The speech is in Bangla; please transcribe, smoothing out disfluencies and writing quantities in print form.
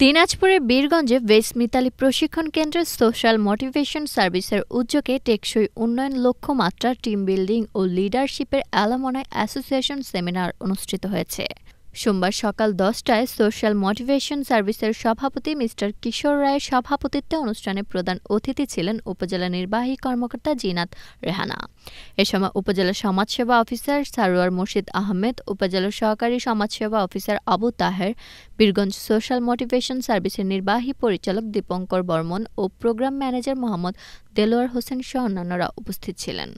দিনাজপুরের বীরগঞ্জে বেইস মিতালী প্রশিক্ষণ কেন্দ্রে সোশ্যাল মোটিভেশন সার্ভিসের উদ্যোগে টেকসই উন্নয়ন লক্ষ্যমাত্রা টিম বিল্ডিং ও লিডারশিপের অ্যালমনাই অ্যাসোসিয়েশন সেমিনার অনুষ্ঠিত হয়েছে। সোমবার সকাল 10টায় সোশ্যাল মোটিভেশন সার্ভিসের সভাপতি মিস্টার কিশোর রায়ের সভাপতিত্বে অনুষ্ঠানে প্রধান অতিথি ছিলেন উপজেলা নির্বাহী কর্মকর্তা জিনাত রেহানা। এ সময় উপজেলা সমাজসেবা অফিসার সারওয়ার মোশিত আহমেদ, উপজেলা সহকারী সমাজসেবা officer Abu Taher, Birganj social motivation সার্ভিসের নির্বাহী পরিচালক দীপঙ্কর বর্মন ও প্রোগ্রাম ম্যানেজার মোহাম্মদ দেলোয়ার হোসেন শন অন্যান্যরা উপস্থিত ছিলেন।